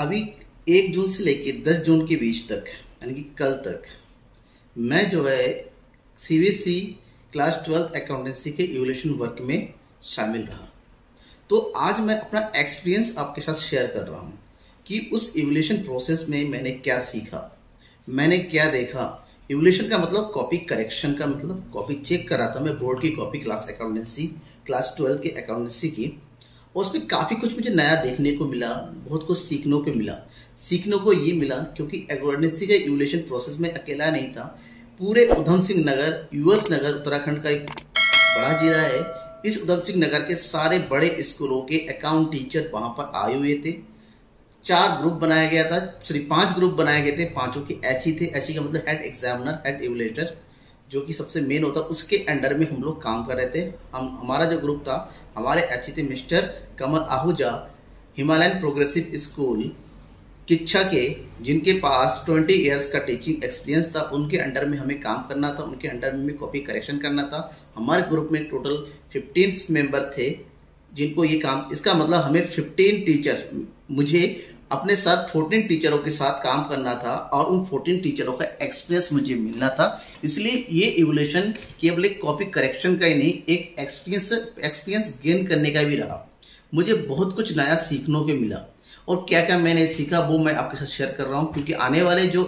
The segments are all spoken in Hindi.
अभी 1 जून से लेके 10 जून के बीच तक यानी कि कल तक मैं जो है सीबीएसई क्लास 12 अकाउंटेंसी के इवैल्यूएशन वर्क में शामिल रहा। तो आज मैं अपना एक्सपीरियंस आपके साथ शेयर कर रहा हूँ कि उस इवैल्यूएशन प्रोसेस में मैंने क्या सीखा, मैंने क्या देखा। इवैल्यूएशन का मतलब कॉपी करेक्शन का मतलब कॉपी चेक कर रहा था मैं बोर्ड की कॉपी क्लास अकाउंटेंसी क्लास 12 के अकाउंटेंसी की, और उसमें काफ़ी कुछ मुझे नया देखने को मिला, बहुत कुछ सीखने को ये मिला क्योंकि अकाउंटेंसी का इवैल्यूएशन प्रोसेस में अकेला नहीं था। पूरे उधम सिंह नगर यूएस नगर उत्तराखंड का एक बड़ा जिला है, इस उधम सिंह नगर के सारे बड़े स्कूलों के अकाउंट टीचर वहाँ पर आए हुए थे। 4 ग्रुप बनाया गया था, सिर्फ 5 ग्रुप बनाए गए थे, पाँचों के एचई थे। एचई का मतलब हेड एग्जामिनर, हेड इवैल्यूएटर जो कि सबसे मेन होता है, उसके अंडर में हम लोग काम कर रहे थे। हमारा जो ग्रुप था, हमारे एचई थे mister Kamal Ahuja, Himalayan progressive school Kichha के, जिनके पास 20 इयर्स का टीचिंग एक्सपीरियंस था। उनके अंडर में हमें काम करना था, उनके अंडर में कॉपी करेक्शन करना था। हमारे ग्रुप में टोटल 15 मेंबर थे जिनको ये काम, इसका मतलब हमें 15 टीचर, मुझे अपने साथ 14 टीचरों के साथ काम करना था और उन 14 टीचरों का एक्सपीरियंस मुझे मिलना था। इसलिए ये इवोल्यूशन केवल एक कॉपी करेक्शन का ही नहीं, एक एक्सपीरियंस गेन करने का भी रहा। मुझे बहुत कुछ नया सीखने को मिला और क्या क्या मैंने सीखा वो मैं आपके साथ शेयर कर रहा हूँ, क्योंकि आने वाले जो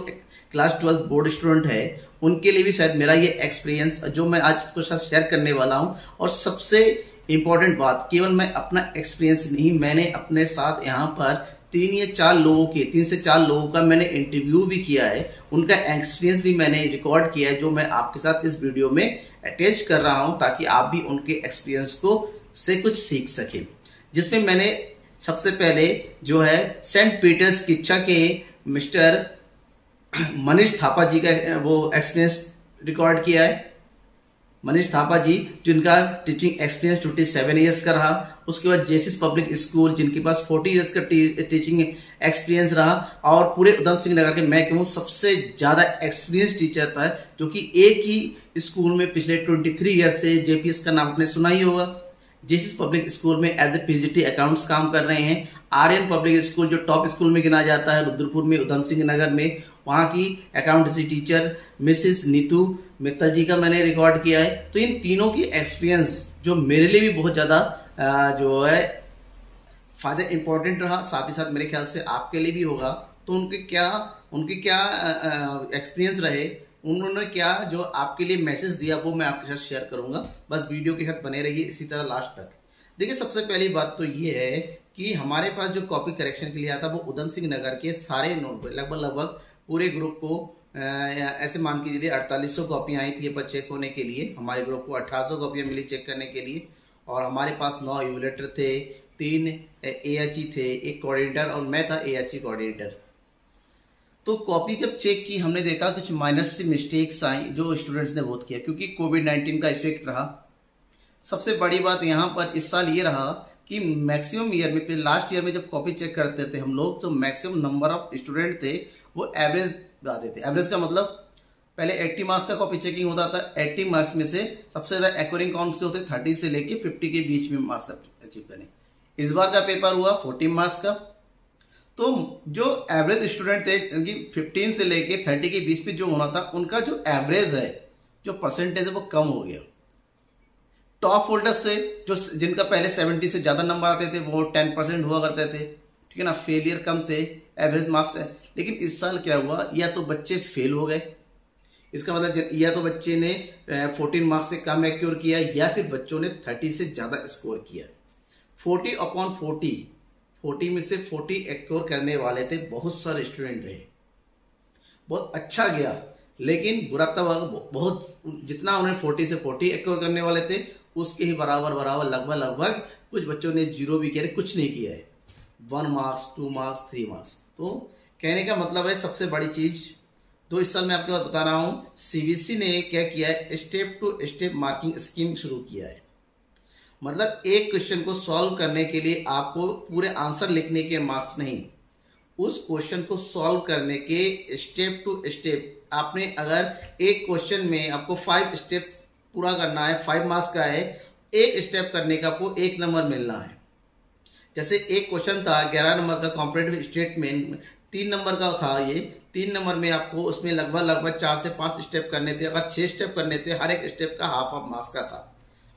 क्लास 12 बोर्ड स्टूडेंट है उनके लिए भी शायद मेरा ये एक्सपीरियंस जो मैं आज आपके साथ शेयर करने वाला हूँ। और सबसे इम्पॉर्टेंट बात, केवल मैं अपना एक्सपीरियंस नहीं, मैंने अपने साथ यहाँ पर 3 से 4 लोगों का मैंने इंटरव्यू भी किया है, उनका एक्सपीरियंस भी मैंने रिकॉर्ड किया है जो मैं आपके साथ इस वीडियो में अटैच कर रहा हूं ताकि आप भी उनके एक्सपीरियंस को से कुछ सीख सकें। जिसमें मैंने सबसे पहले जो है सेंट पीटर्स किच्चा के मिस्टर मनीष थापा जी का वो एक्सपीरियंस रिकॉर्ड किया है। मनीष थापा जी जिनका टीचिंग एक्सपीरियंस 27 ईयर्स का रहा। उसके बाद जेसीस पब्लिक स्कूल जिनके पास 40 ईयर्स का टीचिंग एक्सपीरियंस रहा। और पूरे उधम सिंह नगर के मैं कहूँ सबसे ज़्यादा एक्सपीरियंस टीचर था जो कि एक ही स्कूल में पिछले 23 ईयर से, जेपीएस का नाम आपने सुना ही होगा, जेसीस पब्लिक स्कूल में एज ए पीजीटी अकाउंट्स काम कर रहे हैं। आर्यन पब्लिक स्कूल जो टॉप स्कूल में गिना जाता है रुद्रपुर में, उधम सिंह नगर में, वहाँ की accountancy teacher Mrs Neetu Mittal ji का मैंने रिकॉर्ड किया है। तो इन तीनों की एक्सपीरियंस जो मेरे लिए भी बहुत ज़्यादा जो है फायदा इम्पोर्टेंट रहा, साथ ही साथ मेरे ख्याल से आपके लिए भी होगा। तो उनके क्या एक्सपीरियंस रहे, उन्होंने क्या जो आपके लिए मैसेज दिया वो मैं आपके साथ शेयर करूंगा। बस वीडियो के साथ बने रहिए इसी तरह लास्ट तक। देखिए सबसे पहली बात तो ये है कि हमारे पास जो कॉपी करेक्शन के लिए आता वो उधम सिंह नगर के सारे नोट लगभग पूरे ग्रुप को ऐसे मान के चलिए 4800 कॉपियाँ आई थी पर चेक होने के लिए। हमारे ग्रुप को 1800 कॉपियाँ मिली चेक करने के लिए और हमारे पास 9 इवैल्यूएटर थे, 3 एएचई थे, 1 कोऑर्डिनेटर और मैं था एएचई कोऑर्डिनेटर। तो कॉपी जब चेक की हमने देखा कुछ माइनस सी मिस्टेक्स आई जो स्टूडेंट्स ने बहुत किया क्योंकि कोविड-19 का इफेक्ट रहा। सबसे बड़ी बात यहाँ पर इस साल ये रहा कि मैक्सिमम ईयर में, लास्ट ईयर में जब कॉपी चेक करते थे हम लोग तो मैक्सिमम नंबर ऑफ स्टूडेंट थे वो एवरेज आते थे। एवरेज का मतलब पहले 80 मार्क्स का कॉपी चेकिंग होता था, 80 मार्क्स में से सबसे ज्यादा एक्यूरेट कौन से होते 30 से लेके 50 के बीच में मार्क्स अचीव करने। इस बार का पेपर हुआ 40 मार्क्स का, तो जो एवरेज स्टूडेंट थे 15 से लेके 30 के बीच में जो होना था उनका जो एवरेज है, जो परसेंटेज है वो कम हो गया। टॉप होल्डर्स थे जो जिनका पहले 70 से ज्यादा नंबर आते थे वो 10% हुआ करते थे, ठीक है ना, फेलियर कम थे, एवरेज मार्क्स है। लेकिन इस साल क्या हुआ, या तो बच्चे फेल हो गए, इसका मतलब या तो बच्चे ने 14 मार्क्स से कम एक्योर किया या फिर बच्चों ने 30 से ज़्यादा स्कोर किया। 40 में से 40 एक्योर करने वाले थे, बहुत सारे स्टूडेंट रहे, बहुत अच्छा गया। लेकिन बुरा तब बहुत, जितना उन्हें 40 से 40 एक्योर करने वाले थे उसके ही बराबर लगभग कुछ बच्चों ने 0 भी किया, कुछ नहीं किया है, 1 मार्क्स, 2 मार्क्स, 3 मार्क्स। तो कहने का मतलब है सबसे बड़ी चीज़ तो इस साल मैं आपके बात बता रहा हूँ सीबीएसई ने क्या किया है, step to step marking scheme शुरू किया है। मतलब एक क्वेश्चन को सॉल्व करने के लिए आपको पूरे आंसर लिखने के मार्क्स नहीं, उस क्वेश्चन को सॉल्व करने के स्टेप टू स्टेप। आपने अगर एक क्वेश्चन में आपको 5 स्टेप पूरा करना है, 5 मार्क्स का है, एक स्टेप करने का आपको 1 नंबर मिलना है। जैसे एक क्वेश्चन था 11 नंबर का कॉम्पिटेटिव स्टेटमेंट 3 नंबर का था, ये 3 नंबर में आपको उसमें लगभग 4 से 5 स्टेप करने थे। अगर 6 स्टेप करने थे, हर एक स्टेप का ½ मार्क्स का था।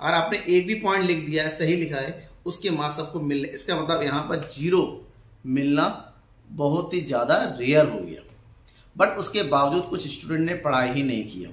अगर आपने एक भी पॉइंट लिख दिया है, सही लिखा है, उसके मार्क्स आपको मिलने, इसका मतलब यहाँ पर 0 मिलना बहुत ही ज़्यादा रेयर हो गया। बट उसके बावजूद कुछ स्टूडेंट ने पढ़ाई ही नहीं किया।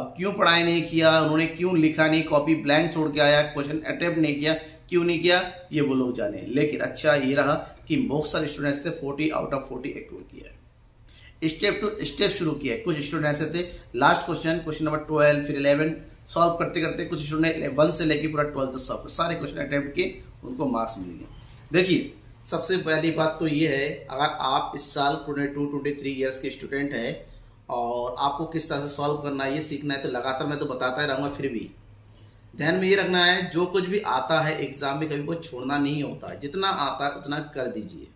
अब क्यों पढ़ाई नहीं किया, उन्होंने क्यों लिखा नहीं, कॉपी ब्लैंक छोड़ के आया, क्वेश्चन अटेम्प्ट नहीं किया, क्यों नहीं किया, ये वो लोग जाने। लेकिन अच्छा ये रहा कि बहुत सारे स्टूडेंट्स थे 40 आउट ऑफ 40 एक्टिव किया है, स्टेप टू स्टेप शुरू किया है। कुछ स्टूडेंट्स थे लास्ट क्वेश्चन नंबर 12 फिर 11 सॉल्व करते करते कुछ स्टूडेंट 1 से लेकर पूरा 12 तक सॉल्व सारे क्वेश्चन अटेम्प्ट किए, उनको मार्क्स मिल गए। देखिए सबसे पहली बात तो ये है, अगर आप इस साल 22-23 ईयर्स के स्टूडेंट हैं और आपको किस तरह से सॉल्व करना है, ये सीखना है, तो लगातार मैं तो बताता ही रहूँगा, फिर भी ध्यान में ये रखना है जो कुछ भी आता है एग्जाम में कभी वो छोड़ना नहीं होता है, जितना आता है उतना कर दीजिए।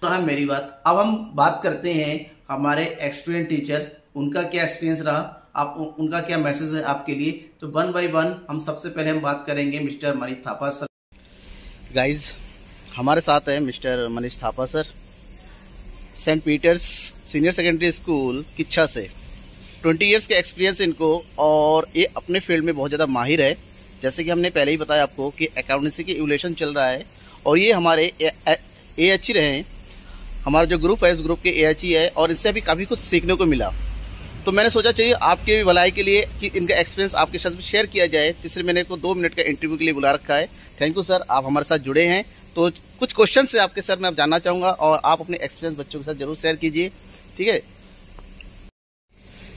तो हाँ मेरी बात, अब हम बात करते हैं हमारे एक्सपीरियंस टीचर, उनका क्या एक्सपीरियंस रहा, आप उनका क्या मैसेज है आपके लिए। तो 1 by 1 हम सबसे पहले हम बात करेंगे mister Manish Thapa sir. Guys हमारे साथ है mister Manish Thapa sir, Saint Peter's senior secondary school Kichha से। 20 इयर्स के एक्सपीरियंस इनको और ये अपने फील्ड में बहुत ज़्यादा माहिर है। जैसे कि हमने पहले ही बताया आपको कि अकाउंटेंसी की इवैल्यूएशन चल रहा है और ये हमारे AHE रहे हैं, हमारा जो ग्रुप है इस ग्रुप के AHE है और इससे अभी काफ़ी कुछ सीखने को मिला। तो मैंने सोचा चाहिए आपके भी भलाई के लिए कि इनका एक्सपीरियंस आपके साथ शेयर किया जाए, इसलिए मैंने इनको 2 मिनट का इंटरव्यू के लिए बुला रखा है। थैंक यू सर, आप हमारे साथ जुड़े हैं। तो कुछ क्वेश्चन है आपके सर, मैं आप जानना चाहूँगा और आप अपने एक्सपीरियंस बच्चों के साथ जरूर शेयर कीजिए। ठीक है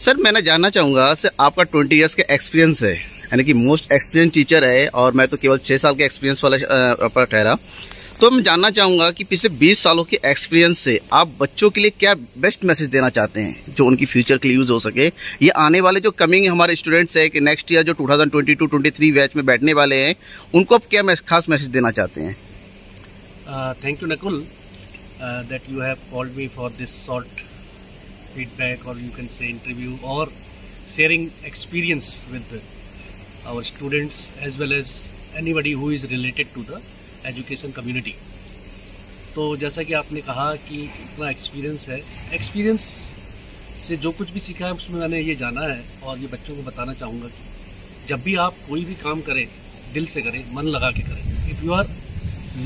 सर, मैंने जानना चाहूँगा सर आपका 20 इयर्स का एक्सपीरियंस है, यानी कि मोस्ट एक्सपीरियंस टीचर है और मैं तो केवल 6 साल के एक्सपीरियंस वाला पर ठहरा। तो मैं जानना चाहूँगा कि पिछले 20 सालों के एक्सपीरियंस से आप बच्चों के लिए क्या बेस्ट मैसेज देना चाहते हैं जो उनकी फ्यूचर के लिए यूज़ हो सके। ये आने वाले जो कमिंग हमारे स्टूडेंट्स हैं कि नेक्स्ट ईयर जो 2022-23 बैच में बैठने वाले हैं, उनको आप क्या खास मैसेज देना चाहते हैं। Thank you Nakul that you have called me for this short feedback or you can say interview or sharing experience with our students as well as anybody who is related to the education community। तो जैसा कि आपने कहा कि इतना experience है, experience से जो कुछ भी सीखा है उसमें मैंने ये जाना है और ये बच्चों को बताना चाहूँगा कि जब भी आप कोई भी काम करें दिल से करें, मन लगा के करें। If you are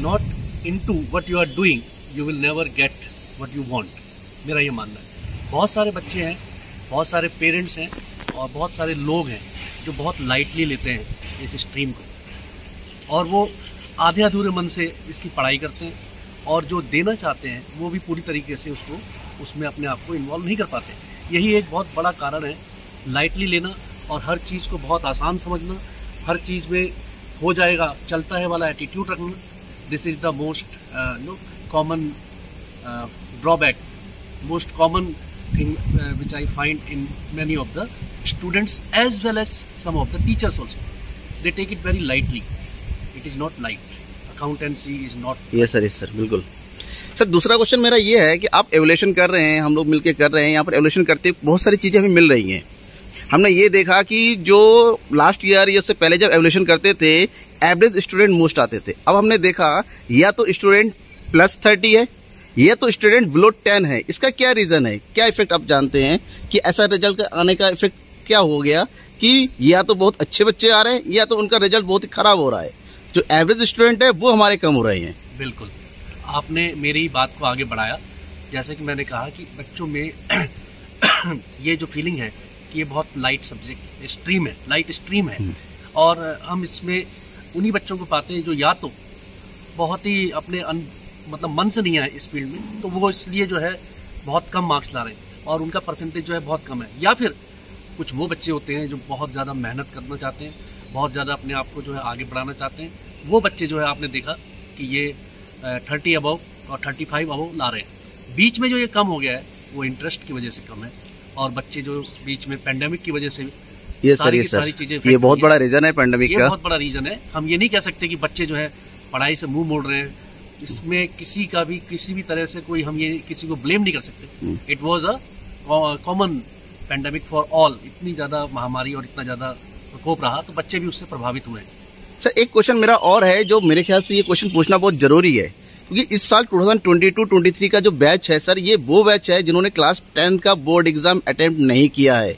not into what you are doing you will never get what you want, मेरा ये मानना है। बहुत सारे बच्चे हैं, बहुत सारे पेरेंट्स हैं और बहुत सारे लोग हैं जो बहुत लाइटली लेते हैं इस स्ट्रीम को और वो आधे अधूरे मन से इसकी पढ़ाई करते हैं और जो देना चाहते हैं वो भी पूरी तरीके से उसको उसमें अपने आप को इन्वॉल्व नहीं कर पाते। यही एक बहुत बड़ा कारण है लाइटली लेना और हर चीज़ को बहुत आसान समझना, हर चीज़ में हो जाएगा चलता है वाला एटीट्यूड रखना। This is the most common drawback, most common thing which I find in many of the students as well as some of the teachers also, they take it very lightly, it is not light, accountancy is not। Yes sir बिल्कुल सर। दूसरा क्वेश्चन मेरा ये है कि आप एवोल्यूशन कर रहे हैं, हम लोग मिलकर कर रहे हैं, यहाँ पर एवोल्यूशन करते बहुत सारी चीज़ें हमें मिल रही हैं। हमने ये देखा कि जो लास्ट ईयर या उससे पहले जब एवोल्यूशन करते थे एवरेज स्टूडेंट मोस्ट आते थे, अब हमने देखा या तो स्टूडेंट +30 है ये तो स्टूडेंट below 10 है। इसका क्या रीजन है, क्या इफेक्ट आप जानते हैं कि ऐसा रिजल्ट आने का इफेक्ट क्या हो गया कि या तो बहुत अच्छे बच्चे आ रहे हैं या तो उनका रिजल्ट बहुत ही खराब हो रहा है, जो एवरेज स्टूडेंट है वो हमारे कम हो रहे हैं। बिल्कुल आपने मेरी बात को आगे बढ़ाया। जैसे कि मैंने कहा कि बच्चों में ये जो फीलिंग है कि ये बहुत लाइट सब्जेक्ट स्ट्रीम है, लाइट स्ट्रीम है और हम इसमें उन्हीं बच्चों को पाते हैं जो या तो बहुत ही अपने मतलब मन से नहीं आए इस फील्ड में, तो वो इसलिए जो है बहुत कम मार्क्स ला रहे हैं और उनका परसेंटेज जो है बहुत कम है। या फिर कुछ वो बच्चे होते हैं जो बहुत ज़्यादा मेहनत करना चाहते हैं, बहुत ज़्यादा अपने आप को जो है आगे बढ़ाना चाहते हैं, वो बच्चे जो है आपने देखा कि ये 30 अबव और 35 अबव ला रहे हैं। बीच में जो ये कम हो गया है वो इंटरेस्ट की वजह से कम है और बच्चे जो बीच में पैंडेमिक की वजह से सारी चीज़ें, ये बहुत बड़ा रीज़न है पैंडेमिक का, बहुत बड़ा रीज़न है। हम ये नहीं कह सकते कि बच्चे जो है पढ़ाई से मुँह मोड़ रहे हैं, इसमें किसी का भी किसी भी तरह से कोई हम ये किसी को ब्लेम नहीं कर सकते। It was a common pandemic for all, इतनी ज़्यादा महामारी और इतना ज़्यादा प्रकोप रहा तो बच्चे भी उससे प्रभावित हुए। सर एक क्वेश्चन मेरा और है जो मेरे ख्याल से ये क्वेश्चन पूछना बहुत जरूरी है, क्योंकि इस साल 2022-23 का जो बैच है सर, ये वो बैच है जिन्होंने क्लास 10th का बोर्ड एग्जाम अटेम्प्ट नहीं किया है।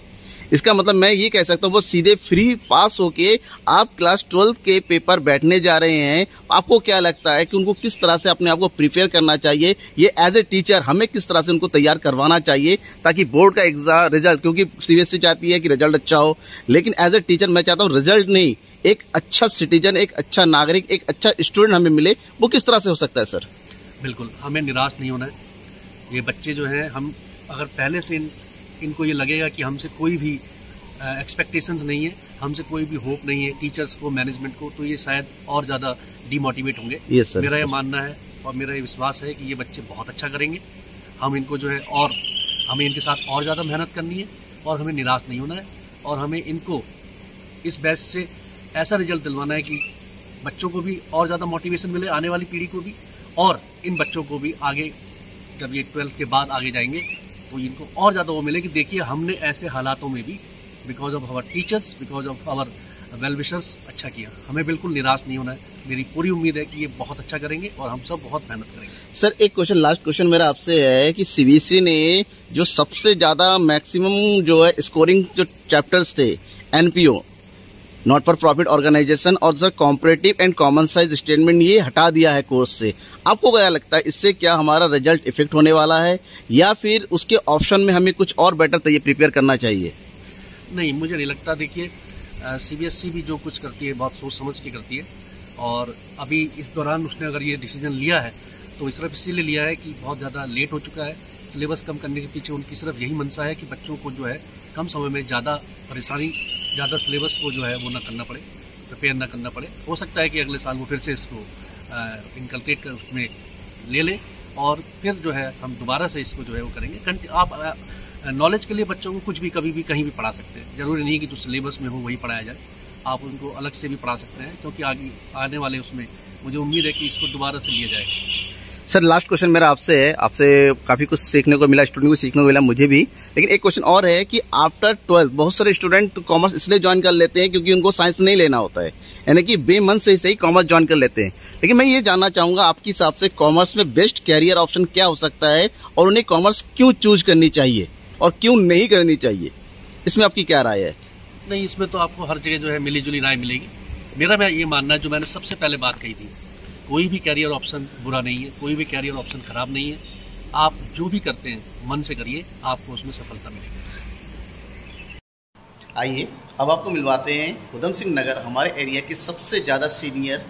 इसका मतलब मैं ये कह सकता हूँ वो सीधे फ्री पास होके आप क्लास 12th के पेपर बैठने जा रहे हैं। आपको क्या लगता है कि उनको किस तरह से अपने आप को प्रिपेयर करना चाहिए, ये एज ए टीचर हमें किस तरह से उनको तैयार करवाना चाहिए ताकि बोर्ड का एग्जाम रिजल्ट, क्योंकि सीबीएसई चाहती है कि रिजल्ट अच्छा हो, लेकिन एज ए टीचर मैं चाहता हूँ रिजल्ट नहीं, एक अच्छा सिटीजन, एक अच्छा नागरिक, एक अच्छा स्टूडेंट हमें मिले, वो किस तरह से हो सकता है सर? बिल्कुल, हमें निराश नहीं होना है। ये बच्चे जो हैं, हम अगर पहले से इनको ये लगेगा कि हमसे कोई भी एक्सपेक्टेशंस नहीं है, हमसे कोई भी होप नहीं है टीचर्स को, मैनेजमेंट को, तो ये शायद और ज़्यादा डिमोटिवेट होंगे। yes, sir, मेरा ये मानना है और मेरा ये विश्वास है कि ये बच्चे बहुत अच्छा करेंगे। हम इनको जो है, और हमें इनके साथ और ज़्यादा मेहनत करनी है और हमें निराश नहीं होना है, और हमें इनको इस बैच से ऐसा रिजल्ट दिलवाना है कि बच्चों को भी और ज़्यादा मोटिवेशन मिले, आने वाली पीढ़ी को भी, और इन बच्चों को भी आगे जब ये 12th के बाद आगे जाएंगे तो इनको और ज़्यादा वो मिले कि देखिए हमने ऐसे हालातों में भी because of our teachers, because of our well wishers अच्छा किया। हमें बिल्कुल निराश नहीं होना है। मेरी पूरी उम्मीद है कि ये बहुत अच्छा करेंगे और हम सब बहुत मेहनत करेंगे। सर एक क्वेश्चन, लास्ट क्वेश्चन मेरा आपसे है कि सीबीएसई ने जो सबसे ज़्यादा मैक्सिमम जो है स्कोरिंग जो चैप्टर्स थे, NPO, not for profit organisation और sir comparative and common size statement, ये हटा दिया है कोर्स से। आपको क्या लगता है इससे क्या हमारा रिजल्ट इफेक्ट होने वाला है, या फिर उसके ऑप्शन में हमें कुछ और बेटर तैयार प्रिपेयर करना चाहिए? नहीं, मुझे नहीं लगता। देखिए सीबीएसई भी जो कुछ करती है बहुत सोच समझ के करती है, और अभी इस दौरान उसने अगर ये डिसीजन लिया है तो सिर्फ इसीलिए लिया है कि बहुत ज़्यादा लेट हो चुका है। सिलेबस कम करने के पीछे उनकी सिर्फ यही मंशा है कि बच्चों को जो है कम समय में ज़्यादा परेशानी, ज़्यादा सिलेबस को जो है वो ना करना पड़े, प्रिपेयर ना करना पड़े। हो सकता है कि अगले साल वो फिर से इसको इनकलकेट कर उसमें ले लें और फिर जो है हम दोबारा से इसको जो है वो करेंगे। आप नॉलेज के लिए बच्चों को कुछ भी, कभी भी, कहीं भी पढ़ा सकते हैं। ज़रूरी नहीं कि जो सिलेबस में हो वही पढ़ाया जाए, आप उनको अलग से भी पढ़ा सकते हैं, क्योंकि आगे आने वाले उसमें मुझे उम्मीद है कि इसको दोबारा से लिया जाएगा। सर लास्ट क्वेश्चन मेरा आपसे है, आपसे काफ़ी कुछ सीखने को मिला, स्टूडेंट को सीखने को मिला, मुझे भी, लेकिन एक क्वेश्चन और है कि आफ्टर 12th बहुत सारे स्टूडेंट कॉमर्स इसलिए ज्वाइन कर लेते हैं क्योंकि उनको साइंस नहीं लेना होता है, यानी कि बेमन से ही सही कॉमर्स ज्वाइन कर लेते हैं। लेकिन मैं ये जानना चाहूँगा आपके हिसाब से कॉमर्स में बेस्ट कैरियर ऑप्शन क्या हो सकता है, और उन्हें कॉमर्स क्यों चूज करनी चाहिए और क्यों नहीं करनी चाहिए, इसमें आपकी क्या राय है? नहीं, इसमें तो आपको हर जगह जो है मिली जुली राय मिलेगी। मेरा ये मानना है, जो मैंने सबसे पहले बात कही थी, कोई भी कैरियर ऑप्शन बुरा नहीं है, कोई भी कैरियर ऑप्शन खराब नहीं है। आप जो भी करते हैं मन से करिए, आपको उसमें सफलता मिलेगी। आइए अब आपको मिलवाते हैं उधम सिंह नगर हमारे एरिया के सबसे ज़्यादा senior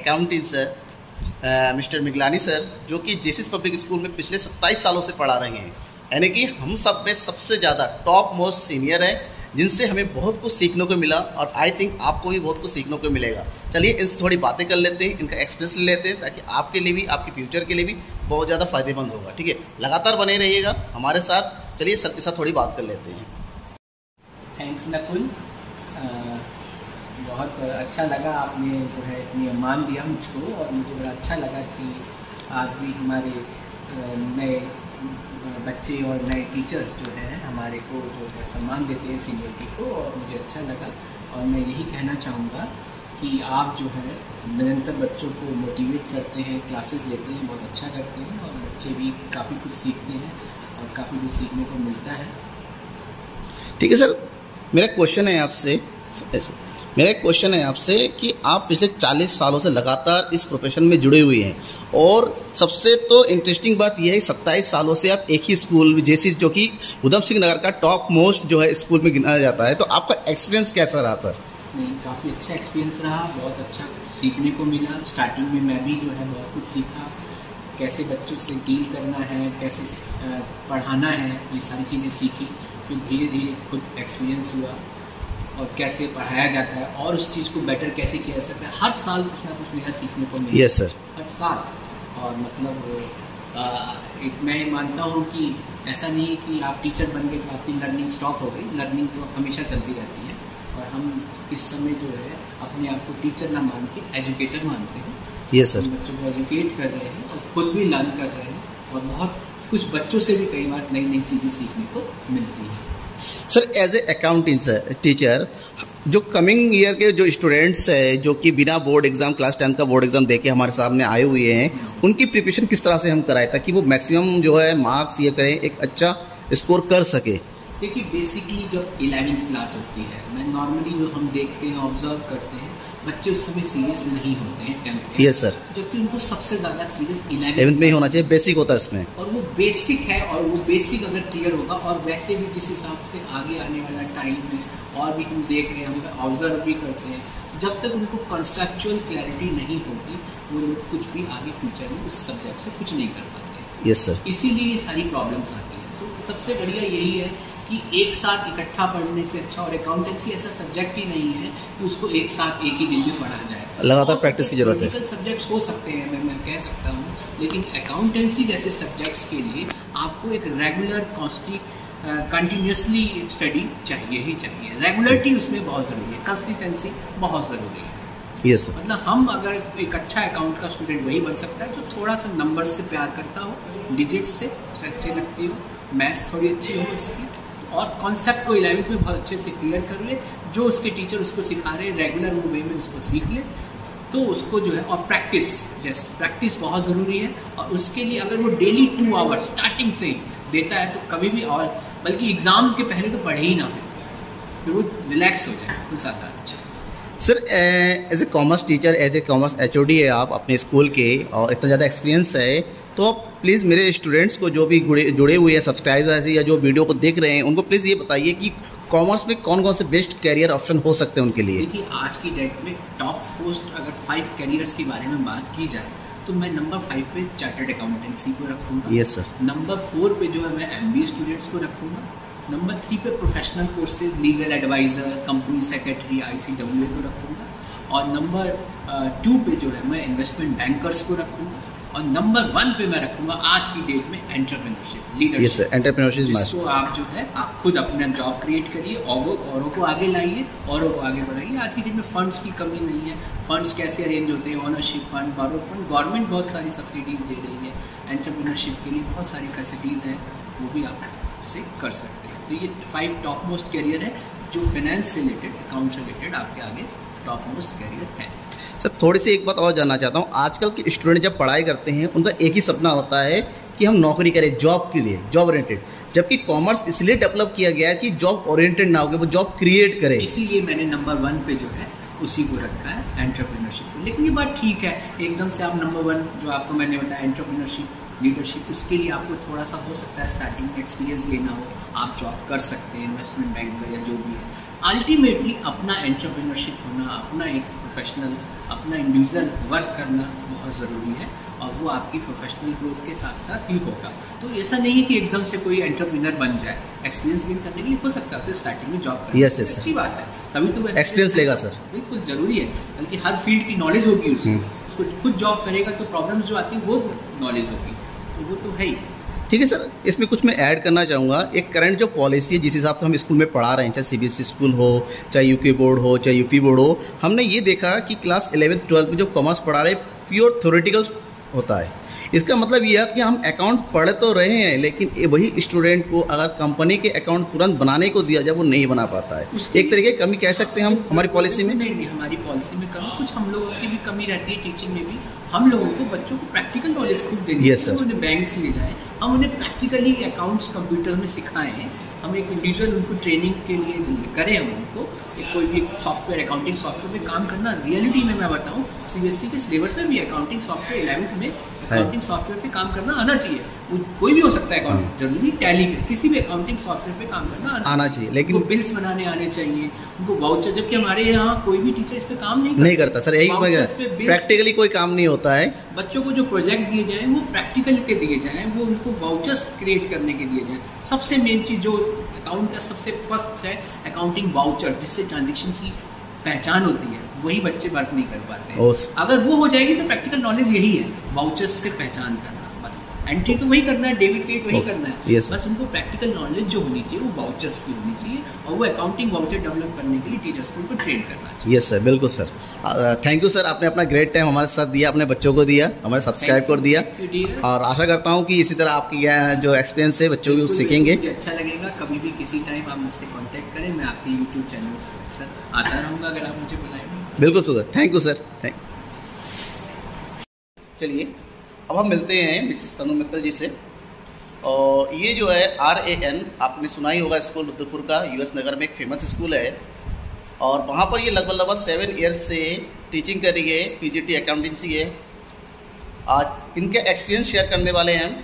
accountant sir mister Miglani sir, जो कि जेसीएस पब्लिक स्कूल में पिछले 27 सालों से पढ़ा रहे हैं, यानी कि हम सब में सबसे ज़्यादा टॉप मोस्ट सीनियर है, जिनसे हमें बहुत कुछ सीखने को मिला और आई थिंक आपको भी बहुत कुछ सीखने को मिलेगा। चलिए इनसे थोड़ी बातें कर लेते हैं, इनका एक्सपीरियंस ले लेते हैं, ताकि आपके लिए भी, आपके फ्यूचर के लिए भी बहुत ज़्यादा फायदेमंद होगा। ठीक है, लगातार बने रहिएगा हमारे साथ। चलिए सर के साथ थोड़ी बात कर लेते हैं। थैंक्स नकुल, बहुत अच्छा लगा आपने जो है इतनी मान दिया मुझको, और मुझे बड़ा अच्छा लगा कि आज भी हमारे नए बच्चे और नए टीचर्स जो हैं हमारे को जो है सम्मान देते हैं सीनियरिटी को, और मुझे अच्छा लगा। और मैं यही कहना चाहूँगा कि आप जो है निरंतर बच्चों को मोटिवेट करते हैं, क्लासेस लेते हैं, बहुत अच्छा करते हैं, और बच्चे भी काफ़ी कुछ सीखते हैं और काफ़ी कुछ सीखने को मिलता है। ठीक है सर, मेरा क्वेश्चन है आपसे, मेरा एक क्वेश्चन है आपसे कि आप पिछले 40 सालों से लगातार इस प्रोफेशन में जुड़े हुए हैं, और सबसे तो इंटरेस्टिंग बात यह है 27 सालों से आप एक ही स्कूल जैसी, जो कि उधम सिंह नगर का टॉप मोस्ट जो है स्कूल में गिना जाता है, तो आपका एक्सपीरियंस कैसा रहा सर? नहीं, काफ़ी अच्छा एक्सपीरियंस रहा, बहुत अच्छा सीखने को मिला। स्टार्टिंग में मैं भी जो है बहुत कुछ सीखा, कैसे बच्चों से डील करना है, कैसे पढ़ाना है, ये सारी चीज़ें सीखी। फिर धीरे धीरे खुद एक्सपीरियंस हुआ और कैसे पढ़ाया जाता है और उस चीज़ को बेटर कैसे किया जा सकता है। हर साल कुछ ना कुछ नया सीखने को मिलता है। यस सर, हर साल। और मतलब एक मैं मानता हूँ कि ऐसा नहीं है कि आप टीचर बन गए तो आपकी लर्निंग स्टॉप हो गई, लर्निंग तो हमेशा चलती रहती है। और हम इस समय जो है अपने आप को टीचर ना मान के एजुकेटर मानते हैं। यस सर, बच्चों को एजुकेट कर रहे हैं और खुद भी लर्न कर रहे हैं, और बहुत कुछ बच्चों से भी कई बार नई नई चीज़ें सीखने को मिलती हैं। Sir as a accountant teacher जो कमिंग ईयर के जो स्टूडेंट्स है जो कि बिना बोर्ड एग्जाम क्लास 10 का बोर्ड एग्जाम देके हमारे सामने आए हुए हैं, उनकी प्रिपरेशन किस तरह से हम कराएं ताकि वो मैक्सिमम जो है मार्क्स ये करें, एक अच्छा स्कोर कर सके। देखिए बेसिकली जो 11th क्लास होती है, मैं नॉर्मली जो हम देखते हैं ऑब्जर्व करते हैं बच्चे उस समय सीरियस नहीं होते हैं 10th। यस सर, जबकि उनको सबसे ज़्यादा सीरियस 11th में ही होना चाहिए, बेसिक होता है इसमें, और वो बेसिक है और वो बेसिक अगर क्लियर होगा और वैसे भी जिस हिसाब से आगे आने वाला टाइम है और भी हम देख रहे हैं, हम ऑब्जर्व भी करते हैं, जब तक उनको कंसेप्चुअल क्लैरिटी नहीं होती वो लोग कुछ भी आगे फ्यूचर में उस सब्जेक्ट से कुछ नहीं कर पाते। यस सर, इसीलिए ये सारी प्रॉब्लम्स आती हैं। तो सबसे बढ़िया यही है कि एक साथ इकट्ठा पढ़ने से अच्छा, और अकाउंटेंसी ऐसा सब्जेक्ट ही नहीं है कि उसको एक साथ एक ही दिन में पढ़ा जाए, लगातार प्रैक्टिस की जरूरत है। टेक्निकल सब्जेक्ट्स हो सकते हैं, मैं कह सकता हूँ, लेकिन अकाउंटेंसी जैसे सब्जेक्ट्स के लिए आपको एक रेगुलर कंटिन्यूसली स्टडी चाहिए ही चाहिए। रेगुलरिटी उसमें बहुत ज़रूरी है, कंसिस्टेंसी बहुत ज़रूरी है। Yes, मतलब हम अगर एक अच्छा अकाउंट का स्टूडेंट वही बन सकता है जो थोड़ा सा नंबर से प्यार करता हो, डिजिट्स से उसे अच्छे लगती हो, मैथ्स थोड़ी अच्छी हो उसकी, और कॉन्सेप्ट को 11th में बहुत अच्छे से क्लियर कर ले, जो उसके टीचर उसको सिखा रहे हैं रेगुलर वे में उसको सीख ले, तो उसको जो है। और प्रैक्टिस, यस प्रैक्टिस बहुत ज़रूरी है, और उसके लिए अगर वो डेली 2 आवर्स स्टार्टिंग से ही देता है तो कभी भी, और बल्कि एग्ज़ाम के पहले तो पढ़े ही ना, फिर वो रिलैक्स हो जाए तो ज़्यादा अच्छा। Sir as a commerce teacher, as a commerce HOD है आप अपने स्कूल के, और इतना ज़्यादा एक्सपीरियंस है, तो आप प्लीज़ मेरे स्टूडेंट्स को जो भी जुड़े हुए हैं सब्सक्राइबर्स या जो वीडियो को देख रहे हैं उनको प्लीज़ ये बताइए कि कॉमर्स में कौन कौन से बेस्ट कैरियर ऑप्शन हो सकते हैं उनके लिए। देखिए आज की डेट में टॉप 4 अगर 5 कैरियर्स के बारे में बात की जाए तो मैं नंबर 5 पे चार्टर्ड अकाउंटेंसी को रखूँगा। Yes sir. नंबर 4 पे जो है मैं MBA स्टूडेंट्स को रखूँगा। नंबर 3 पे professional courses, legal adviser, company secretary, ICWA को रखूँगा। और नंबर 2 पे जो है मैं इन्वेस्टमेंट बैंकर्स को रखूँगा। और नंबर 1 पे मैं रखूँगा आज की डेट में एंटरप्रेन्योरशिप, लीडरशिप, जिसको आप जो है आप खुद अपना जॉब क्रिएट करिए, औरों को आगे लाइए, औरों को आगे बढ़ाइए। आज की डेट में फंड्स की कमी नहीं है, फंड्स कैसे अरेंज होते हैं, ownership fund, borrow fund, government बहुत सारी सब्सिडीज दे रही है एंटरप्रेन्योरशिप के लिए, बहुत सारी फैसिलिटीज़ हैं, वो भी आप उसे कर सकते हैं। तो ये 5 टॉप मोस्ट कैरियर है जो फाइनेंस से रिलेटेड, अकाउंट से रिलेटेड आपके आगे टॉप मोस्ट कैरियर है। सर थोड़ी सी एक बात और जानना चाहता हूँ, आजकल के स्टूडेंट जब पढ़ाई करते हैं उनका एक ही सपना होता है कि हम नौकरी करें, जॉब के लिए, जॉब ओरिएंटेड, जबकि कॉमर्स इसलिए डेवलप किया गया है कि जॉब ओरिएंटेड ना होकर वो जॉब क्रिएट करें। इसीलिए मैंने नंबर 1 पे जो है उसी को रखा है, एंटरप्रेन्योरशिप। लेकिन ये बात ठीक है, एकदम से आप नंबर 1 जो आपको मैंने बताया एंटरप्रेन्योरशिप, लीडरशिप, उसके लिए आपको थोड़ा सा हो सकता है स्टार्टिंग में एक्सपीरियंस लेना हो, आप जॉब कर सकते हैं इन्वेस्टमेंट बैंक में या जो भी है। अल्टीमेटली अपना एंटरप्रेन्योरशिप होना, अपना एक प्रोफेशनल, अपना इंडिविजुअल वर्क करना बहुत ज़रूरी है, और वो आपकी प्रोफेशनल ग्रोथ के साथ साथ ही होगा। तो ऐसा नहीं है कि एकदम से कोई एंटरप्रेन्योर बन जाए, एक्सपीरियंस गेन करने के लिए हो सकता है उसे स्टार्टिंग में जॉब करना। यस अच्छी बात है, तभी तो एक्सपीरियंस लेगा सर, बिल्कुल ज़रूरी है, बल्कि हर फील्ड की नॉलेज होगी उसको, खुद जॉब करेगा तो प्रॉब्लम्स जो आती हैं वो नॉलेज होगी, वो तो है ही। ठीक है सर, इसमें कुछ मैं ऐड करना चाहूँगा, एक करंट जो पॉलिसी है जिस हिसाब से हम स्कूल में पढ़ा रहे हैं, चाहे CBSE स्कूल हो, चाहे UK बोर्ड हो, चाहे UP बोर्ड हो, हमने ये देखा कि क्लास 11th 12th में जो कॉमर्स पढ़ा रहे प्योर थ्योरेटिकल होता है। इसका मतलब यह है कि हम अकाउंट पढ़ तो रहे हैं लेकिन वही स्टूडेंट को अगर कंपनी के अकाउंट तुरंत बनाने को दिया जाए वो नहीं बना पाता है। एक तरीके की कमी कह सकते हैं हम हमारी पॉलिसी में। नहीं, हमारी पॉलिसी में कम कुछ हम लोगों की भी कमी रहती है, टीचिंग में भी हम लोगों को बच्चों को प्रैक्टिकल नॉलेज खूब देनी है। सर उन्हें बैंक से ले जाए, हम उन्हें प्रैक्टिकली अकाउंट्स कंप्यूटर में सिखाएं, हम एक इंडिविजुअल उनको ट्रेनिंग के लिए करें, हम उनको कोई भी सॉफ्टवेयर, अकाउंटिंग सॉफ्टवेयर पे काम करना। रियलिटी में मैं बताऊं CBSE के सिलेबस में भी अकाउंटिंग सॉफ्टवेयर 11th में अकाउंटिंग सॉफ्टवेयर पे काम करना आना चाहिए, वो कोई भी हो सकता है अकाउंटिंग, जरूरी टैली पे, किसी भी अकाउंटिंग सॉफ्टवेयर पे काम करना आना चाहिए, लेकिन उनको बिल्स बनाने आने चाहिए, उनको वाउचर, जबकि हमारे यहाँ कोई भी टीचर इस पे काम नहीं करता सर, यही प्रैक्टिकली कोई काम नहीं होता है। बच्चों को जो प्रोजेक्ट दिए जाए वो प्रैक्टिकल के दिए जाए, वो उनको वाउचर्स क्रिएट करने के दिए जाए। सबसे मेन चीज़ जो अकाउंट का सबसे फर्स्ट है अकाउंटिंग वाउचर, जिससे ट्रांजेक्शन की पहचान होती है, वही बच्चे वर्क नहीं कर पाते हैं। अगर वो हो जाएगी तो प्रैक्टिकल नॉलेज यही है, वाउचर्स से पहचान करना, बस एंट्री तो वही करना है, डेबिट क्रेडिट वही करना है, बस उनको प्रैक्टिकल नॉलेज जो होनी चाहिए वो वाउचर्स की होनी चाहिए और वो अकाउंटिंग वाउचर डेवलप करने के लिए टीचर्स को उनको ट्रेन करना चाहिए। यस सर, बिल्कुल सर, थैंक यू सर, आपने अपना ग्रेट टाइम हमारे साथ दिया, अपने बच्चों को दिया, हमारे सब्सक्राइब कर दिया, और आशा करता हूँ कि इसी तरह आपकी जो एक्सपीरियंस है बच्चों को सीखेंगे। अच्छा लगेगा, कभी भी किसी टाइम आप मुझसे कॉन्टैक्ट करें, मैं आपके यूट्यूब चैनल से आता रहूँगा अगर आप मुझे बुलाएंगे। बिल्कुल sir, thank you sir, thank. चलिए अब हम मिलते हैं मिसेस तनु मित्तल जी से, और ये जो है RAN आपने सुना ही होगा स्कूल, रुद्रपुर का US नगर में एक फेमस स्कूल है, और वहाँ पर ये लगभग 7 ईयर्स से टीचिंग कर रही है, PGT अकाउंटेंसी है। आज इनके एक्सपीरियंस शेयर करने वाले हैं हम,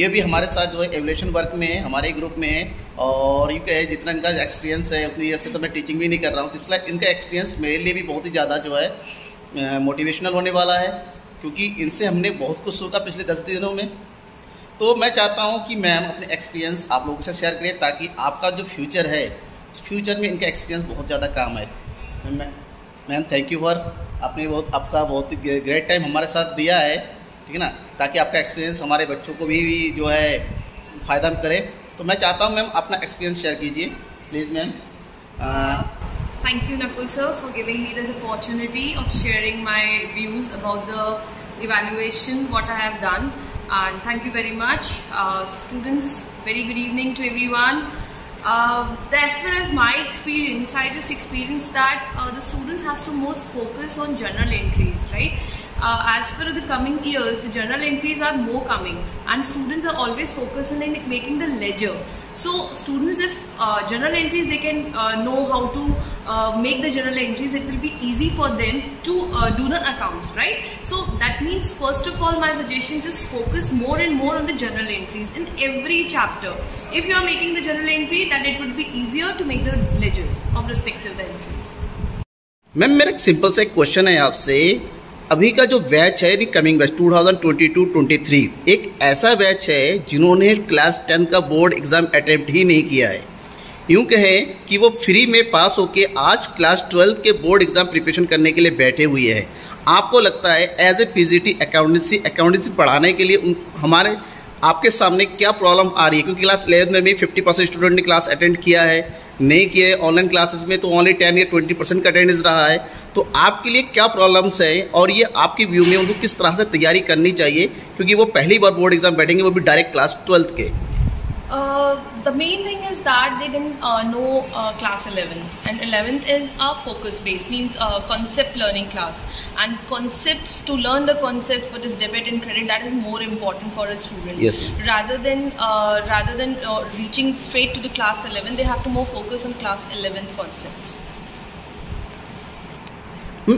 ये भी हमारे साथ जो है एवलेशन वर्क में है, हमारे ग्रुप में है, और ये कहे जितना इनका एक्सपीरियंस है उतनी ईयर से तो मैं टीचिंग भी नहीं कर रहा हूँ, इसलिए इनका एक्सपीरियंस मेरे लिए भी बहुत ही ज़्यादा जो है मोटिवेशनल होने वाला है, क्योंकि इनसे हमने बहुत कुछ सीखा पिछले 10 दिनों में। तो मैं चाहता हूँ कि मैम अपने एक्सपीरियंस आप लोगों से शेयर करें, ताकि आपका जो फ्यूचर है फ्यूचर में इनका एक्सपीरियंस बहुत ज़्यादा काम है। मैम थैंक यू फॉर, आपने बहुत आपका बहुत ही ग्रेट टाइम हमारे साथ दिया है, ठीक है ना, ताकि आपका एक्सपीरियंस हमारे बच्चों को भी जो है फ़ायदा करे। तो मैं चाहता हूँ मैम अपना एक्सपीरियंस शेयर कीजिए please. Ma'am thank you Nakul sir for giving me this opportunity of sharing my views about the evaluation what I have done, and thank you very much students. Very good evening to everyone. As far as my experience, I just experienced that the students has to most focus on journal entries, right? As for the coming years, the journal entries are more coming, and students are always focusing on making the ledger. So students, if journal entries, they can know how to make the journal entries. It will be easy for them to do the accounts, right? So that means, first of all, my suggestion, just focus more and more on the journal entries in every chapter. If you are making the journal entry, then it would be easier to make the ledgers of respective the entries. Ma'am, मेरा simple सा question है आपसे. अभी का जो बैच है, कमिंग बैच 2022-23 एक ऐसा बैच है जिन्होंने क्लास 10 का बोर्ड एग्ज़ाम अटैम्प्ट ही नहीं किया है, यूँ कहें कि वो फ्री में पास होके आज क्लास 12 के बोर्ड एग्ज़ाम प्रिपरेशन करने के लिए बैठे हुए हैं। आपको लगता है एज ए PGT अकाउंटेंसी पढ़ाने के लिए हमारे आपके सामने क्या प्रॉब्लम आ रही है? क्योंकि क्लास 11 में भी 50% स्टूडेंट ने क्लास अटेंड किया है, नहीं किया है। ऑनलाइन क्लासेस में तो ओनली 10 या 20% का अटेंडेंस रहा है। तो आपके लिए क्या प्रॉब्लम्स है, और ये आपके व्यू में उनको किस तरह से तैयारी करनी चाहिए, क्योंकि वो पहली बार बोर्ड एग्जाम बैठेंगे, वो भी डायरेक्ट क्लास 12 के? The main thing is that they didn't know class 11, and 11th is a focus based, means concept learning class, and concepts, to learn the concepts what is debit and credit, that is more important for a student. Yes, rather than reaching straight to the class 11, they have to more focus on class 11th concepts.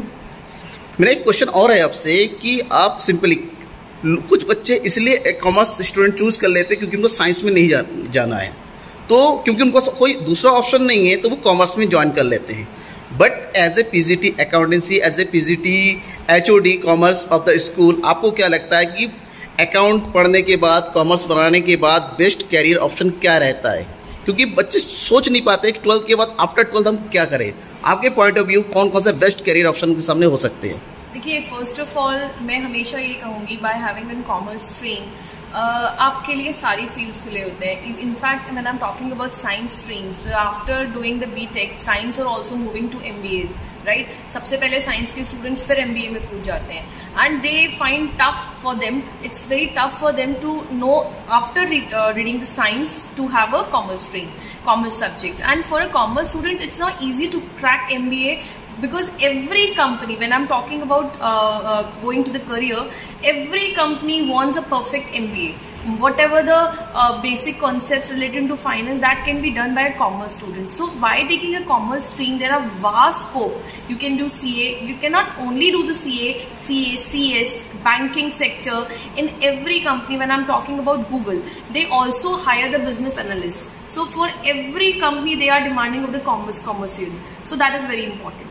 मेरा एक क्वेश्चन और है आपसे कि आप सिंपली कुछ बच्चे इसलिए कॉमर्स स्टूडेंट चूज़ कर लेते हैं क्योंकि उनको साइंस में नहीं जाना है, तो क्योंकि उनको कोई दूसरा ऑप्शन नहीं है तो वो कॉमर्स में ज्वाइन कर लेते हैं। But as a PGT accountancy, as a PGT HOD commerce of the school, आपको क्या लगता है कि अकाउंट पढ़ने के बाद, कॉमर्स बनाने के बाद बेस्ट कैरियर ऑप्शन क्या रहता है? क्योंकि बच्चे सोच नहीं पाते कि 12 के बाद, आफ्टर 12 हम क्या करें। आपके पॉइंट ऑफ व्यू कौन कौन से बेस्ट कैरियर ऑप्शन उनके सामने हो सकते हैं? देखिए, फर्स्ट ऑफ ऑल मैं हमेशा ये कहूँगी, by having an commerce stream आपके लिए सारी फील्ड्स खुले होते हैं। In fact when I am talking about science streams, after doing the BTech, science are also moving to MBAs, right? सबसे पहले साइंस के स्टूडेंट्स फिर MBA में कूद जाते हैं, and they find tough for them, it's very tough for them to know after reading the science to have a commerce stream, commerce subject, and for a commerce students it's not easy to crack MBA. Because every company, when I'm talking about going to the career, every company wants a perfect MBA. Whatever the basic concepts related to finance, that can be done by a commerce student. So by taking a commerce stream, there are vast scope. You can do CA. You cannot only do the CA, CA, CS, banking sector. In every company, when I'm talking about Google, they also hire the business analysts. So for every company, they are demanding of the commerce student. So that is very important.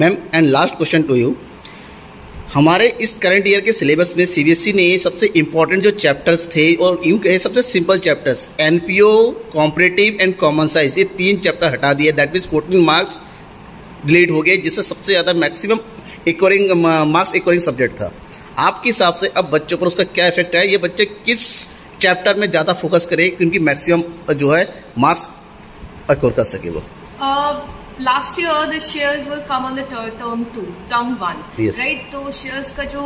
Ma'am and last question to you, हमारे इस करंट ईयर के सिलेबस में CBSE ने सबसे इम्पॉर्टेंट जो चैप्टर्स थे, और यूँ कहे सबसे simple chapters, NPO, competitive and common science, ये 3 चैप्टर हटा दिए। दैट मीन्स 14 मार्क्स डिलीट हो गए, जिससे सबसे ज़्यादा maximum acquiring marks acquiring subject था। आपके हिसाब से अब बच्चों पर उसका क्या इफेक्ट है, ये बच्चे किस चैप्टर में ज़्यादा फोकस करें क्योंकि मैक्सिमम जो है मार्क्स स्कोर कर सके वो? Last year the shares will come on the term 1, yes. Right? तो shares का जो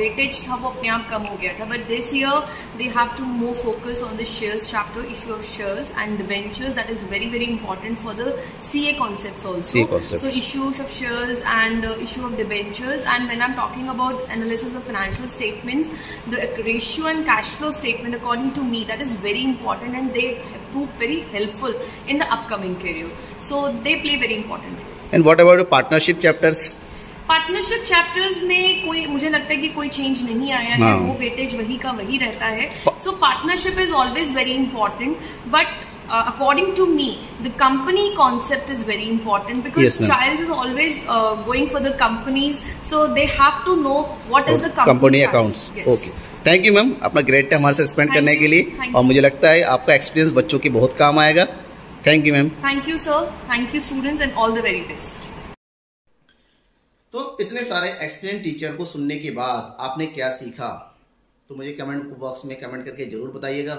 weightage था वो अपने आप कम हो गया था, but this year they have to more focus on the shares chapter, issue of shares and debentures. That is very very important for the CA concepts also. CA concepts. So issues of shares and issue of debentures. And when I'm talking about analysis of financial statements, the ratio and cash flow statement, according to me, that is very important and they prove very helpful in the upcoming career. So they play very important. And what about the partnership chapters? Partnership chapters में कोई मुझे लगता है कि कोई चेंज नहीं आया है, वो वेटेज वही का वही रहता है. So partnership is always very important, but according to me the company concept is very important because yes, child is always going for the companies, so they have to know what is the company accounts. Yes. Okay, thank you ma'am, अपना great time हमारे साथ स्पेंड करने के लिए, और मुझे लगता है आपका एक्सपीरियंस बच्चों के बहुत काम आएगा. Thank you ma'am. Thank you sir, thank you students and all the very best. तो इतने सारे एक्सपीरियंस टीचर को सुनने के बाद आपने क्या सीखा, तो मुझे कमेंट बॉक्स में कमेंट करके जरूर बताइएगा.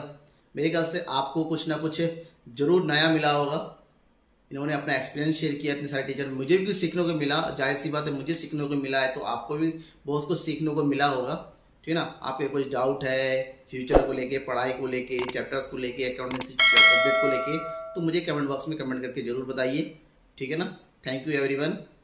मेरे ख्याल से आपको कुछ ना कुछ जरूर नया मिला होगा. इन्होंने अपना एक्सपीरियंस शेयर किया इतने सारे टीचर, मुझे भी कुछ सीखने को मिला. जाहिर सी बात है मुझे सीखने को मिला है तो आपको भी बहुत कुछ सीखने को मिला होगा, ठीक है ना. आपके कुछ डाउट है फ्यूचर को लेके, पढ़ाई को लेके, चैप्टर्स को लेके, अकाउंटेंसी सब्जेक्ट को लेके, तो मुझे कमेंट बॉक्स में कमेंट करके जरूर बताइए, ठीक है ना. Thank you everyone.